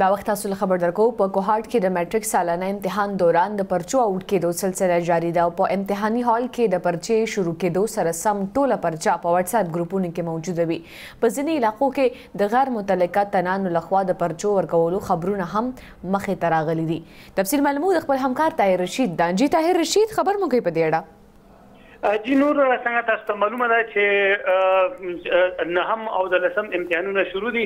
دا وخت تاسو له خبر درکو په کوهات کې د میټرک سالانه امتحان دوران د پرچو اوټ کېدو سلسله جاری ده. په امتحاني هال کې د پرچې شروع کېدو سره سم ټوله پرچا په واتس اپ ګروپونو کې موجوده وي. په ځینې علاقو کې د غیر متعلقه تنانو لخوا د پرچو ورکولو خبرونه هم مخې ته راغلي دي. تفصیل معلومات د خپل همکار طاهر رشید دانجی. طاهر رشید خبر مو کوي په دې اړه. جی نور، څنګه تاسو ته معلومه ده چې نهم او د لسم امتحانونه شروع دي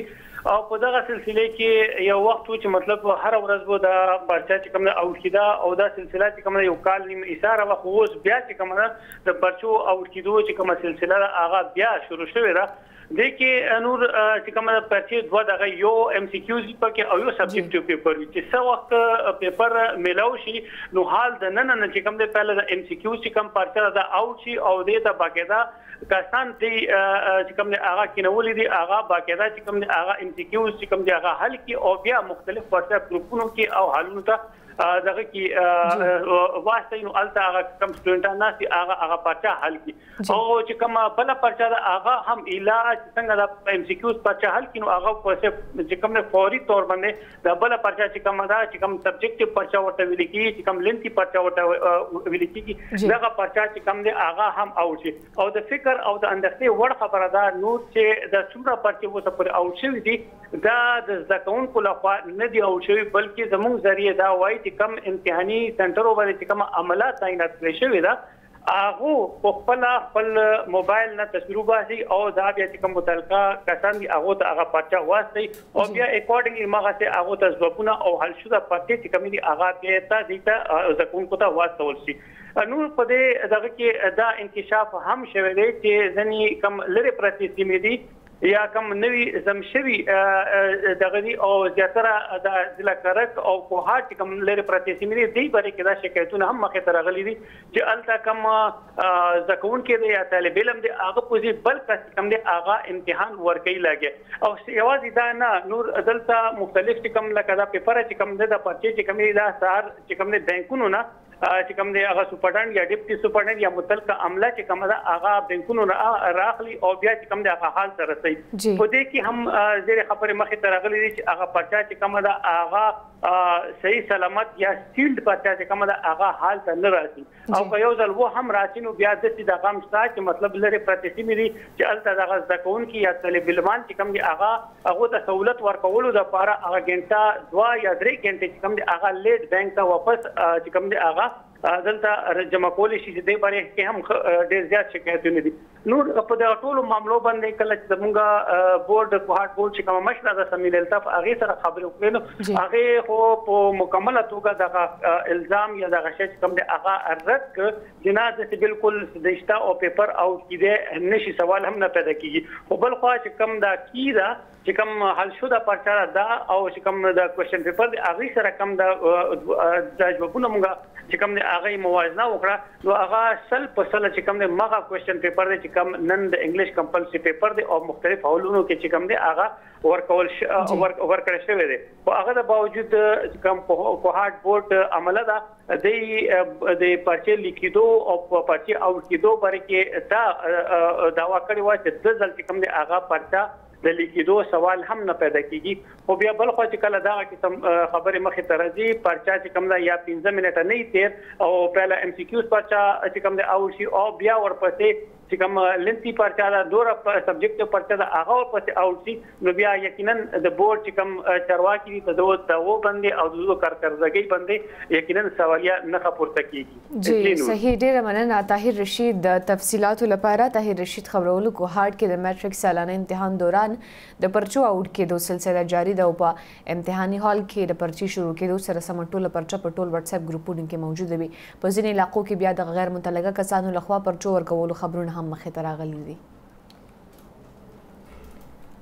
او په دغه سلسله کې یو وخت چې مطلب هر ورځ به دا پرچا چې کوم او کیدا او دا سلسله چې کوم یو کال نیم اشاره وخوس بیا چې کوم د پرچو او کیدو چې کوم سلسله هغه بیا شروع شوه را د کې نور چې کوم پرچې دوه دغه یو ام سی کیو پکې او یو سبجیکټیو پیپر چې څو وخت پیپر ملاو شي نو حال د نن نه چې کوم د پهل د ام سی کیو چې کوم پرچا دا او دې ته باقاعده کسان دي چې کوم نه هغه کینولې دي هغه باقاعده چې کوم نه هغه ام سی کیو چې کوم دي هغه حل کې او بیا مختلف واتس اپ ګروپونو کې او حلونو ته دغه کې واسطه نو الته هغه کوم سټوډنټان ناسي هغه پرچا حل کې او چې کوم بل پرچا هغه هم علاج څنګه د ام سی کیو پرچا حل کې نو هغه چې کوم نه فوري تور باندې د بل پرچا چې کوم دا چې کوم سبجیکټیو پرچا ورته ویل کې چې کوم لنتی پرچا ورته ویل کې دغه پرچا چې کوم آغا هم اوت شي او د فکر او د اندرته وړ خبردار نور چې د څومره پرچې وسه پر اوت شي دي دا د ځکون په لخوا نه دی اوت شي بلکې زموږ ذریعہ دا وایي چې کم امتحاني سنټر باندې چې کم عملات تعینات کړی شوی دا هغه په خپل موبایل نه تجربه شي او دا بیا چې کوم متعلقه کسان دي هغه ته هغه پرچا واسي او بیا اکورډینګلی هغه ته هغه تزبونه او حل شوه پرچې چې کم دي هغه ته د ځکون کوته واسول شي. نور په دې دغه کې دا انکشاف هم شوی دی چې ځنی کم لری پرتی سیمې دي یا کم نوی زمشوي دغه دی او زیاتره د ضلع کرک او کوهات کم لری پرتی سیمې دي دی باندې کې دا شکایتونه هم مخې ته راغلي دي چې الته کم ځکون کې دی یا طالب علم دی هغه پوزي بل کس کم دی هغه امتحان ورکې لاګي او یوازې دا نه نور دلته مختلف کم لکه دا پیپر چې کم دی د پرچې چې کم دی دا سار چې کم دی بانکونو نه چې کوم دی هغه سپرټن یا ډیپټي سپرټن یا متعلقه عمله چې کوم دا هغه بینکونو راخلی او بیا چې کوم دی هغه حال سره رسي په دې کې هم زیر خبره مخې ته راغلي چې هغه پرچا چې کوم دا هغه صحیح سلامت یا سیلډ پرچا چې کوم دا هغه حال ته نه راسي او که یو ځل و هم راسي نو بیا د دې دغه مشته چې مطلب لري پرتیسي مې چې الته دغه ځکون کې یا طالب علمان چې کوم دی هغه ته سہولت ورکولو د لپاره هغه ګنټه 2 یا 3 ګنټه چې کوم دی هغه لیټ بانک ته واپس چې کوم دی هغه دلته جمع کول شي د دې باندې کې هم ډېر زیات شکایتونه دي. نور په دا ټولو معاملو باندې کله چې زمونږ بورډ کوهات بورډ چې کوم مشره د سمیل الطف هغه سره خبرې وکړو هغه خو په مکمله توګه د الزام یا د غشش کم د هغه رد جناز چې بالکل دشته او پیپر او کیده نشي سوال هم نه پیدا کیږي خو بل خو چې کم دا کیدا چې کم حل شوه پرچا دا او چې کم دا کوشن پیپر هغه سره کم دا ځوابونه مونږ چې کم هغه موازنه وکړه نو هغه سل په سل چې کوم مغه کوشن پیپر دی چې کوم نن د انګلیش کمپلسری پیپر دی او مختلف حلونو کې چې کوم دی هغه ورکړل شوی دی خو هغه د باوجود چې کوم کوهات بورډ عمله ده د پرچې لیکیدو او پرچې اوټ کېدو باندې کې دا دعوا کړې وه چې د ځل چې کوم دی هغه پرچا د لیکیدو سوال هم نه پیدا کیږي خو بیا بل خو چې کله دا خبرې مخې ته راځي پرچا چې کوم دا یا 15 منټه نه یې تیر او پهله ام سی کیوز پرچا چې کوم د او شي او بیا ورپسې چې کوم لنتی پرچا دا دوه سبجیکټ پرچا دا هغه ورپسې او شي نو بیا یقینا د بورډ چې کوم چارواکي په دوه داو باندې او دوه کارکردګي باندې یقینا سوالیا نه پورته کیږي. جی صحیح، ډیره مننه طاهر رشید د تفصيلات لپاره. طاهر رشید خبرولو کوهات کې د میټرک سالانه امتحان دوران د پرچو اوټ کېدو سلسله جاری ده. په امتحاني هال کې د پرچی شروع کېدو سره سم ټول پرچا په ټول واتس اپ ګروپونو کې موجود دي. په ځینې علاقو کې بیا د غیر متعلقه کسانو لخوا پرچو ورکولو خبرونه هم مخې ته راغلي دي.